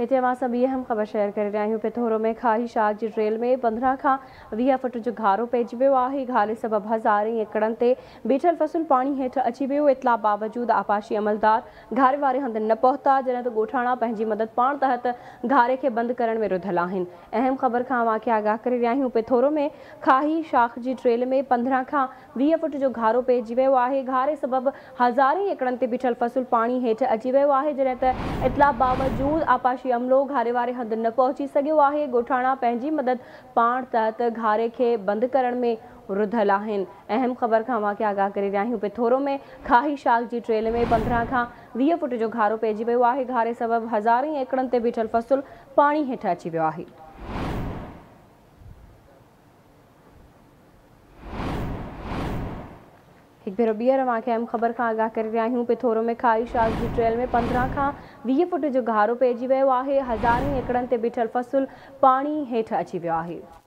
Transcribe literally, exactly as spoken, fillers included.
इतवा सभी हम खबर शेयर करे रहा आहियूं। पैथोरो में ख़्वाहिशात जी रेल में पंद्रह खां वीह फुट जो घारो पइजी वियो आहे। घाले सबबि हज़ारें एकड़नि ते बीठल फसल पानी हेठि अची वियो। इतला बावजूद आपाशी अमलदार घारे वारे हंधि न पहुता, जॾहिं त ॻोठाणा पंहिंजी मदद पाण तहत घारे खे बंदि करण में रुधल आहिनि। अहम ख़बर खां वाक़े आगाह करे रहिया आहियूं। पैथोरो में खाही शाख जी रेल में पंद्रह खां वीह फुट जो घारो पइजी वियो आहे। घारे सबबि हज़ारें एकड़नि ते बीठल फसल पानी हेठि अची वियो आहे, जॾहिं त इतला बावजूद आपाशी अमलो घारे वारे हंध न पहुंची सघियो आहे। ॻोठाणा पंहिंजी मदद पाण तहत घारे खे बंदि करण में रुधल आहिनि। अहम ख़बर खां वाक़े आगाह करे रहिया आहियूं। पैथोरो में खाही शाख जी ट्रेल में पंद्रहं खां वीह फुट जो घारो पइजी वियो आहे। घारे सबबि हज़ारें एकड़नि ते बीठल फसल पाणी हेठि अची वियो आहे। एक भेरो बीहर वाक़े अहम ख़बर खां आगाह करे रहिया आहियूं। पैथोरो में खाई शाख जी ट्रेल में पंद्रहं खां वीह फुट जो घारो पइजी वियो आहे। हज़ारें एकड़नि ते बीठल फसल पाणी हेठि अची वियो आहे।